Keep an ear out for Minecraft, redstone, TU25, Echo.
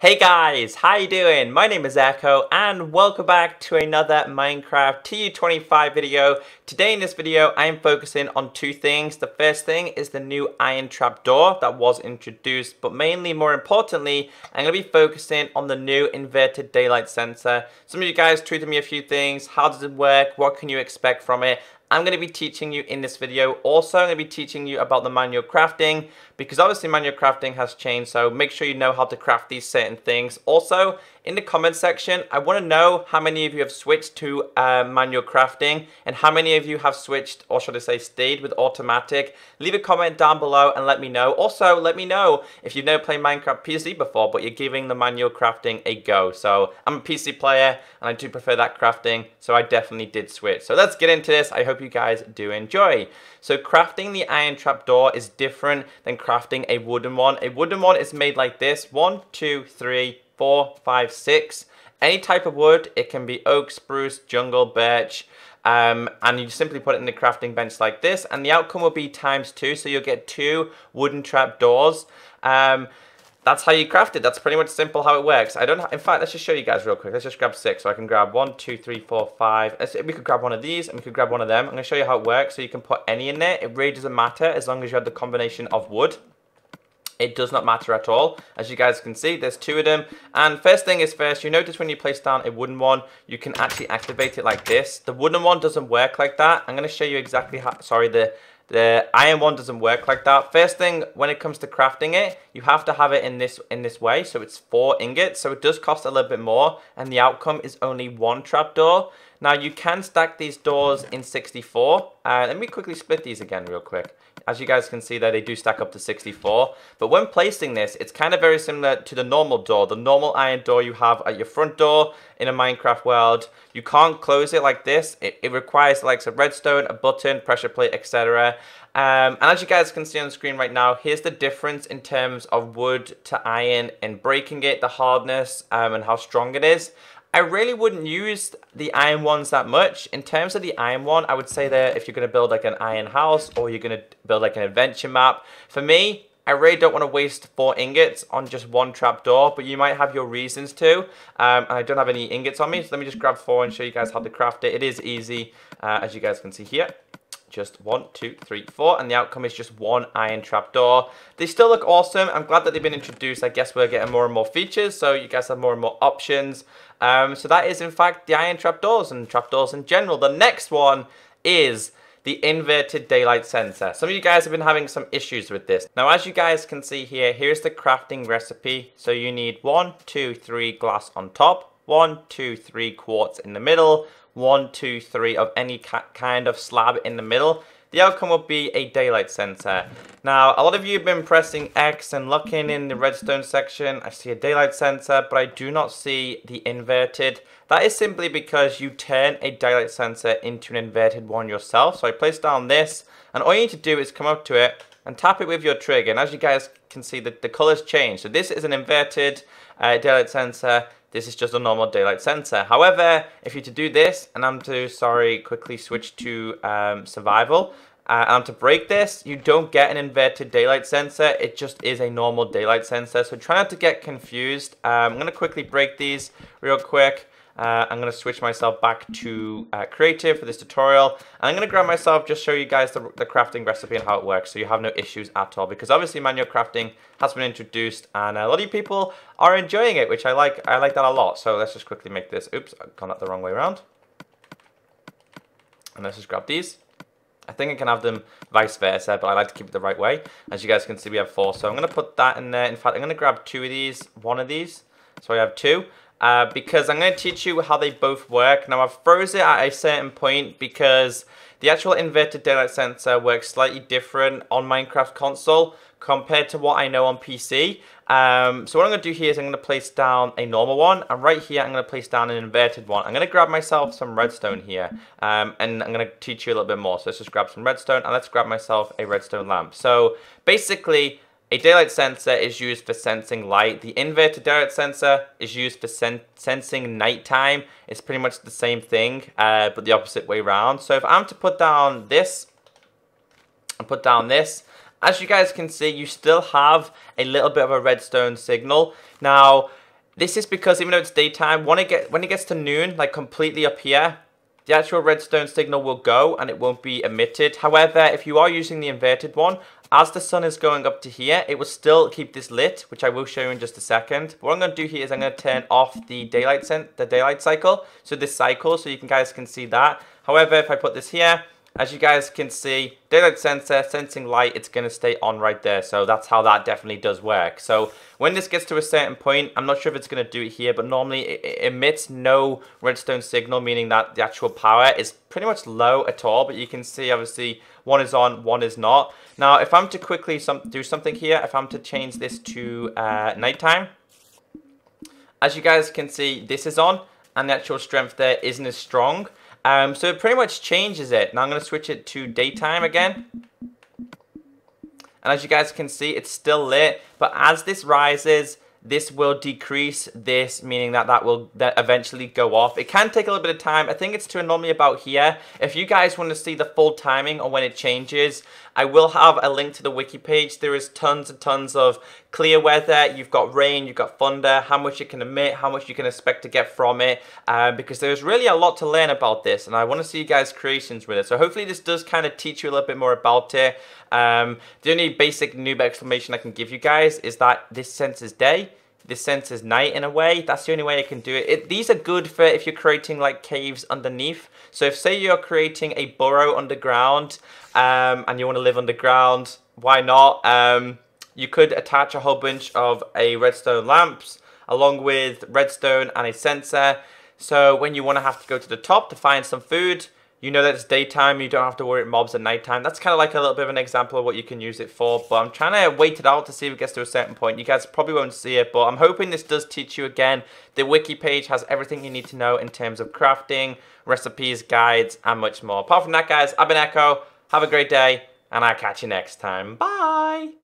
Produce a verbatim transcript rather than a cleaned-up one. Hey guys, how you doing? My name is Echo and welcome back to another Minecraft T U twenty-five video. Today in this video I am focusing on two things. The first thing is the new iron trapdoor that was introduced, but mainly more importantly I'm going to be focusing on the new inverted daylight sensor. Some of you guys tweeted me a few things. How does it work? What can you expect from it? I'm going to be teaching you in this video. Also, I'm going to be teaching you about the manual crafting, because obviously manual crafting has changed, so make sure you know how to craft these certain things. Also, in the comment section, I want to know how many of you have switched to uh, manual crafting and how many of you have switched, or should I say stayed, with automatic. Leave a comment down below and let me know. Also, let me know if you've never played Minecraft P C before, but you're giving the manual crafting a go. So I'm a P C player and I do prefer that crafting, so I definitely did switch. So let's get into this. I hope you guys do enjoy. So crafting the iron trapdoor is different than crafting a wooden one. A wooden one is made like this. One, two, three, four, five, six. Any type of wood. It can be oak, spruce, jungle, birch. Um, and you simply put it in the crafting bench like this. And the outcome will be times two. So you'll get two wooden trapdoors. Um, that's how you craft it. That's pretty much simple how it works. I don't know. In fact, let's just show you guys real quick. Let's just grab six. So I can grab one, two, three, four, five. We could grab one of these and we could grab one of them. I'm going to show you how it works. So you can put any in there. It really doesn't matter as long as you have the combination of wood. It does not matter at all. As you guys can see, there's two of them. And first thing is first, you notice when you place down a wooden one, you can actually activate it like this. The wooden one doesn't work like that. I'm going to show you exactly how, sorry, the, the iron one doesn't work like that. First thing, when it comes to crafting it, you have to have it in this in this way. So it's four ingots. So it does cost a little bit more. And the outcome is only one trapdoor. Now you can stack these doors in sixty-four. Uh, let me quickly split these again real quick. As you guys can see there, they do stack up to sixty-four. But when placing this, it's kind of very similar to the normal door, the normal iron door you have at your front door in a Minecraft world. You can't close it like this. It, it requires the likes of redstone, a button, pressure plate, et cetera. Um, and as you guys can see on the screen right now, here's the difference in terms of wood to iron and breaking it, the hardness, um, and how strong it is. I really wouldn't use the iron ones that much. In terms of the iron one, I would say that if you're going to build like an iron house or you're going to build like an adventure map, for me, I really don't want to waste four ingots on just one trapdoor, but you might have your reasons to. Um, and I don't have any ingots on me, so let me just grab four and show you guys how to craft it. It is easy, uh, as you guys can see here. Just one, two, three, four, and the outcome is just one iron trapdoor. They still look awesome. I'm glad that they've been introduced. I guess we're getting more and more features, so you guys have more and more options. Um, so that is, in fact, the iron trapdoors and trapdoors in general. The next one is the inverted daylight sensor. Some of you guys have been having some issues with this. Now, as you guys can see here, here's the crafting recipe. So you need one, two, three glass on top, one, two, three quartz in the middle, one, two, three of any kind of slab in the middle. The outcome will be a daylight sensor. Now, a lot of you have been pressing X and looking in the redstone section. I see a daylight sensor, but I do not see the inverted. That is simply because you turn a daylight sensor into an inverted one yourself. So I place down this, and all you need to do is come up to it and tap it with your trigger. And as you guys can see, the, the colors change. So this is an inverted uh, daylight sensor. This is just a normal daylight sensor. However, if you're to do this, and I'm to, sorry, quickly switch to um, survival, uh, and I'm to break this, you don't get an inverted daylight sensor. It just is a normal daylight sensor. So try not to get confused. Um, I'm gonna quickly break these real quick. Uh, I'm gonna switch myself back to uh, creative for this tutorial. And I'm gonna grab myself, just show you guys the, the crafting recipe and how it works so you have no issues at all, because obviously manual crafting has been introduced and a lot of people are enjoying it, which I like, I like that a lot. So let's just quickly make this, oops, I've gone up the wrong way around. And let's just grab these. I think I can have them vice versa, but I like to keep it the right way. As you guys can see, we have four. So I'm gonna put that in there. In fact, I'm gonna grab two of these, one of these. So I have two. Uh, because I'm going to teach you how they both work. Now, I've frozen it at a certain point because the actual inverted daylight sensor works slightly different on Minecraft console compared to what I know on P C. Um, so what I'm going to do here is I'm going to place down a normal one, and right here I'm going to place down an inverted one. I'm going to grab myself some redstone here, um, and I'm going to teach you a little bit more. So let's just grab some redstone, and let's grab myself a redstone lamp. So basically, a daylight sensor is used for sensing light. The inverted daylight sensor is used for sen sensing nighttime. It's pretty much the same thing, uh, but the opposite way around. So if I'm to put down this and put down this, as you guys can see, you still have a little bit of a redstone signal. Now, This is because even though it's daytime, when it, get, when it gets to noon, like completely up here, the actual redstone signal will go and it won't be emitted. However, if you are using the inverted one, as the sun is going up to here, it will still keep this lit, which I will show you in just a second. What I'm going to do here is I'm going to turn off the daylight, the daylight cycle, so this cycle, so you can, guys can see that. However, if I put this here, as you guys can see, daylight sensor, sensing light, it's going to stay on right there. So that's how that definitely does work. So when this gets to a certain point, I'm not sure if it's going to do it here, but normally it emits no redstone signal, meaning that the actual power is pretty much low at all. But you can see, obviously, one is on, one is not. Now, if I'm to quickly some do something here, if I'm to change this to uh, nighttime, as you guys can see, this is on, and the actual strength there isn't as strong. Um, so it pretty much changes it. Now I'm going to switch it to daytime again. And as you guys can see, it's still lit. But as this rises, this will decrease this, meaning that that will that eventually go off. It can take a little bit of time. I think it's to normally about here. If you guys want to see the full timing or when it changes, I will have a link to the wiki page. There is tons and tons of clear weather. You've got rain, you've got thunder, how much you can emit, how much you can expect to get from it, uh, because there's really a lot to learn about this, and I want to see you guys' creations with it. So hopefully this does kind of teach you a little bit more about it. Um, the only basic noob explanation I can give you guys is that this senses day. This senses night in a way. That's the only way I can do it. it. These are good for if you're creating like caves underneath. So if say you're creating a burrow underground um, and you want to live underground, why not? Um, you could attach a whole bunch of a redstone lamps along with redstone and a sensor. So when you want to have to go to the top to find some food, you know that it's daytime, you don't have to worry about mobs at nighttime. That's kind of like a little bit of an example of what you can use it for, but I'm trying to wait it out to see if it gets to a certain point. You guys probably won't see it, but I'm hoping this does teach you again. The wiki page has everything you need to know in terms of crafting, recipes, guides, and much more. Apart from that, guys, I've been Echo. Have a great day, and I'll catch you next time. Bye!